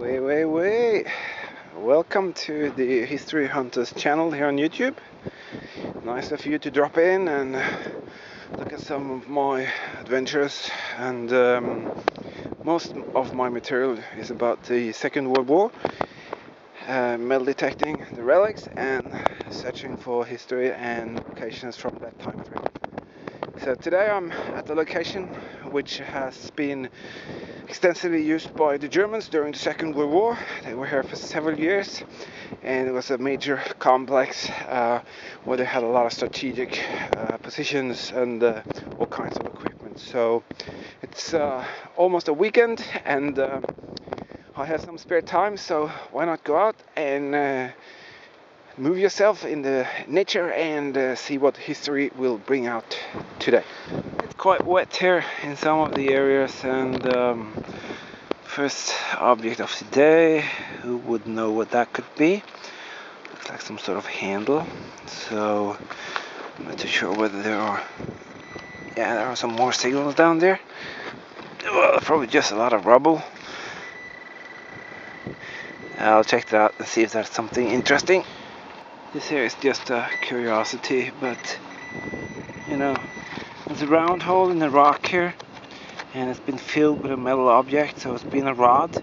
Wait. Welcome to the History Hunters channel here on YouTube. Nice of you to drop in and look at some of my adventures. And most of my material is about the Second World War, metal detecting the relics and searching for history and locations from that time frame. So today I'm at the location which has been extensively used by the Germans during the Second World War. They were here for several years, and it was a major complex where they had a lot of strategic positions and all kinds of equipment. So it's almost a weekend, and I have some spare time, so why not go out and move yourself in the nature and see what history will bring out today. Quite wet here in some of the areas, and first object of the day, who would know what that could be? Looks like some sort of handle, so I'm not too sure whether there are... yeah, there are some more signals down there. Well, probably just a lot of rubble. I'll check that out and see if there's something interesting. This here is just a curiosity, but you know, there's a round hole in the rock here, and it's been filled with a metal object, so it's been a rod,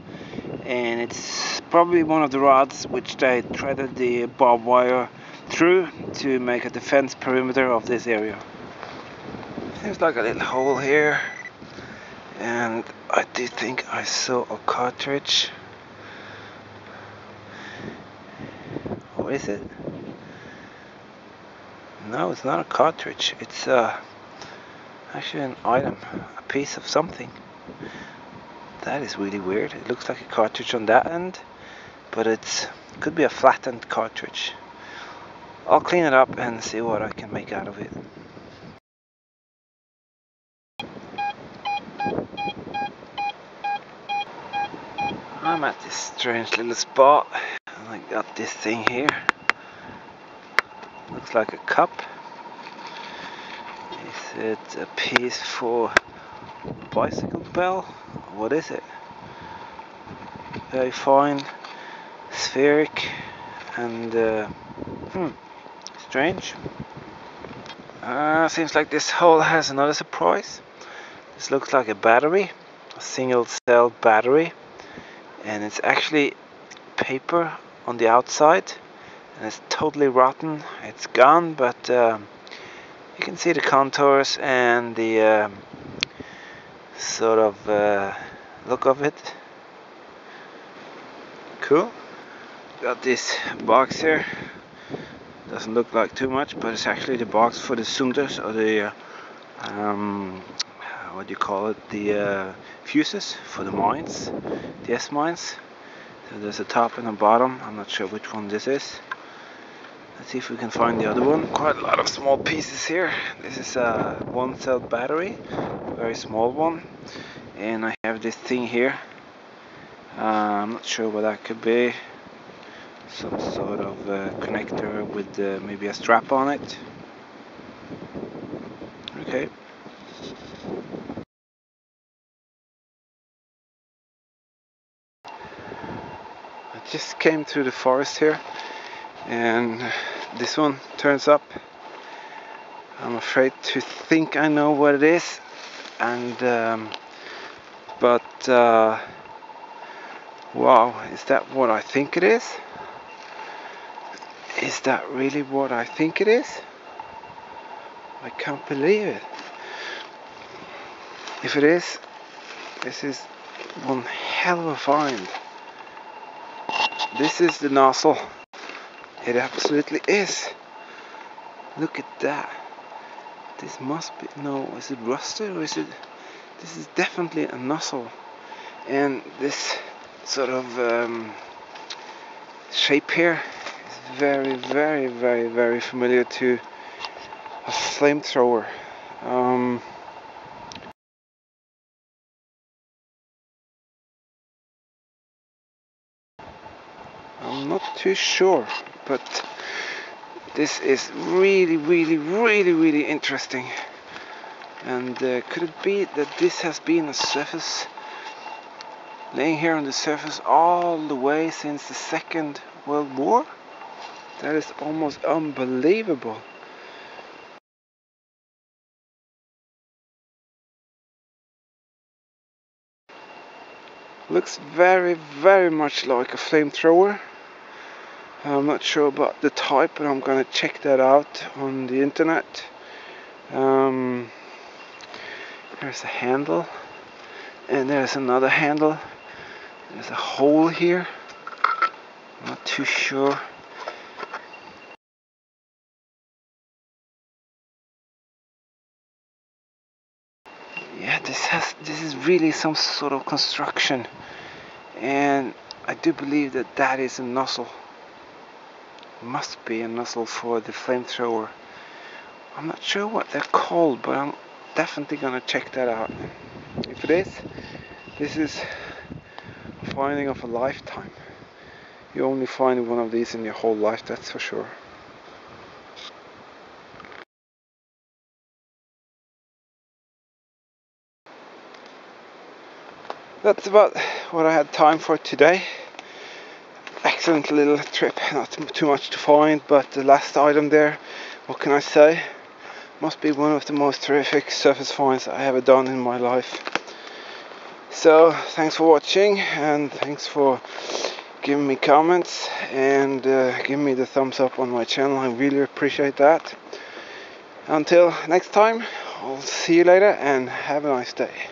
and it's probably one of the rods which they threaded the barbed wire through to make a defense perimeter of this area. There's like a little hole here, and I do think I saw a cartridge. What is it? No, it's not a cartridge, it's actually an item, a piece of something. That is really weird. It looks like a cartridge on that end, but it could be a flattened cartridge. I'll clean it up and see what I can make out of it. I'm at this strange little spot, and I got this thing here. Looks like a cup. Is it a piece for bicycle bell? What is it? Very fine, spheric, and strange. Seems like this hole has another surprise. This looks like a battery, a single cell battery, and it's actually paper on the outside, and it's totally rotten, it's gone, but you can see the contours and the sort of look of it. Cool. Got this box here. Doesn't look like too much, but it's actually the box for the Sunders, or the what do you call it? The fuses for the mines, the S-mines. So there's a top and a bottom. I'm not sure which one this is. Let's see if we can find the other one. Quite a lot of small pieces here. This is a one cell battery, very small one. And I have this thing here. I'm not sure what that could be. Some sort of connector with maybe a strap on it. Okay. I just came through the forest here, and this one turns up. I'm afraid to think I know what it is, and but wow, is that what I think it is? Is that really what I think it is? I can't believe it. If it is, this is one hell of a find. This is the nozzle. It absolutely is. Look at that. This must be... no, is it rusted or is it... this is definitely a nozzle. And this sort of shape here is very familiar to a flamethrower. I'm not too sure, but this is really interesting. And could it be that this has been a surface laying here on the surface all the way since the Second World War. That is almost unbelievable. Looks very much like a flamethrower. I'm not sure about the type, but I'm gonna check that out on the internet. There's a handle, and there's another handle. There's a hole here. Not too sure. Yeah, this is really some sort of construction, and I do believe that that is a nozzle. Must be a nozzle for the flamethrower. I'm not sure what they're called, but I'm definitely gonna check that out. If it is, this is a finding of a lifetime. You only find one of these in your whole life, that's for sure. That's about what I had time for today. Excellent little trip, not too much to find, but the last item there, what can I say? Must be one of the most terrific surface finds I ever done in my life. So, thanks for watching, and thanks for giving me comments, and giving me the thumbs up on my channel. I really appreciate that. Until next time, I'll see you later, and have a nice day.